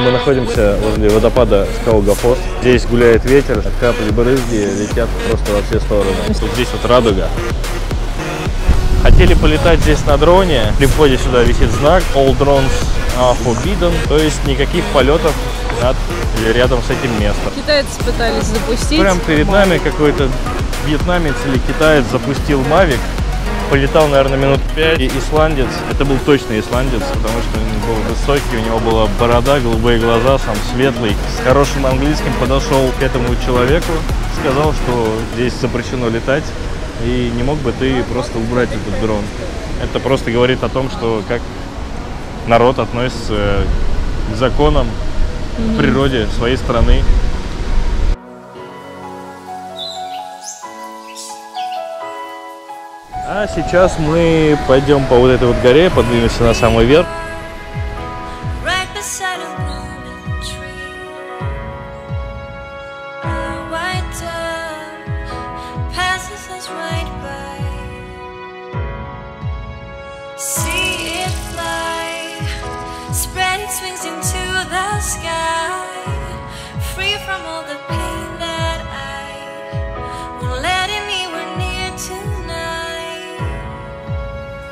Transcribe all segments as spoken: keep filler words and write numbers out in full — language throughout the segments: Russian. Мы находимся возле водопада Skogafoss. Здесь гуляет ветер, капли брызги летят просто во все стороны. Вот здесь вот радуга. Хотели полетать здесь на дроне. При входе сюда висит знак All drones are forbidden, то есть никаких полетов над или рядом с этим местом. Китайцы пытались запустить. Прям перед нами какой-то вьетнамец или китаец запустил Mavic. Полетал, наверное, минут пять. И исландец, это был точно исландец, потому что он был высокий, у него была борода, голубые глаза, сам светлый. С хорошим английским подошел к этому человеку, сказал, что здесь запрещено летать, и не мог бы ты просто убрать этот дрон. Это просто говорит о том, что как народ относится к законам, к природе своей страны. А сейчас мы пойдем по вот этой вот горе, поднимемся на самый верх.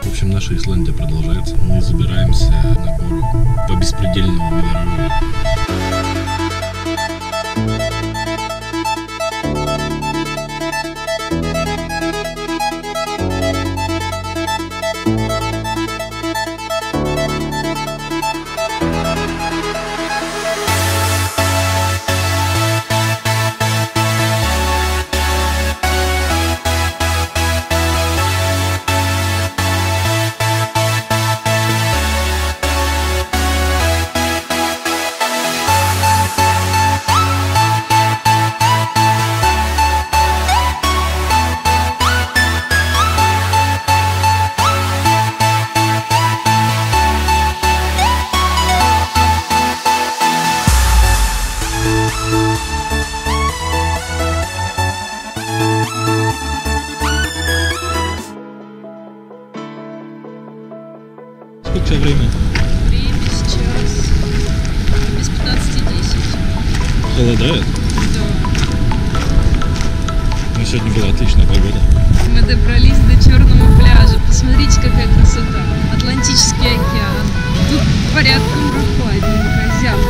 В общем, наша Исландия продолжается. Мы забираемся на гору по беспредельному миру. Сколько тебе времени? Время сейчас без пятнадцати десять. Холодает? Да. Ну, сегодня была отличная погода. Мы добрались до Черного пляжа. Посмотрите, какая красота. Атлантический океан. Тут порядком прохладненько, зябко.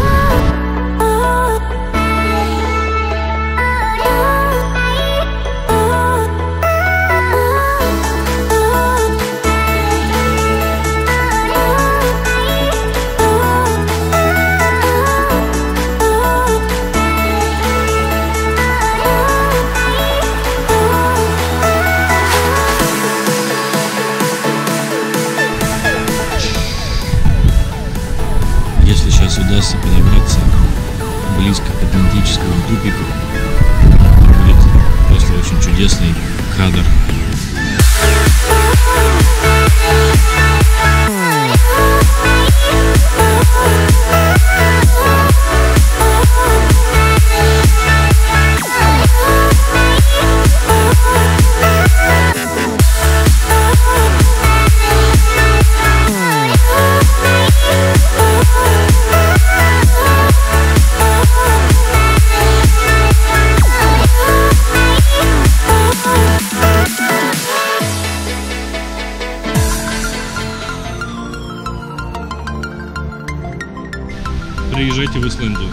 Сейчас удастся подобраться близко к атлантическому тупику. Будет просто очень чудесный кадр. Приезжайте в Исландию.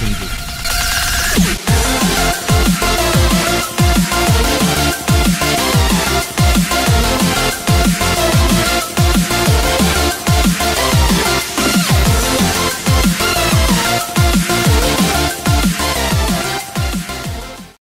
секунду.